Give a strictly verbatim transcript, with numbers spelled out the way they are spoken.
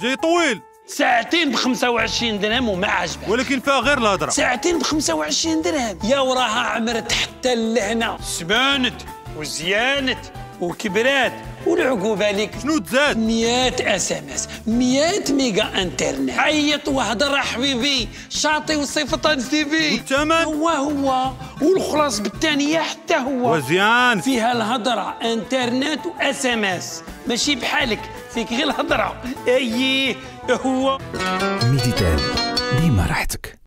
جاي طويل. ساعتين ب خمسة وعشرين درهم وما عجبك، ولكن فيها غير الهضره. ساعتين ب خمسة وعشرين درهم يا وراها عمرت حتى اللهنه، سبانت وزيانت وكبرات. والعقوبه لك شنو تزاد؟ مئة اس ام اس، مئة ميجا انترنت. عيط وهضر حبيبي، شاطي وصيفطها السي في. والثمن هو هو، والخلاص بالثانيه حتى هو. مزيان فيها الهضره انترنت واس ام اس، ماشي بحالك فيك غير الهضره. اييه هو ميديتال ديما راحتك.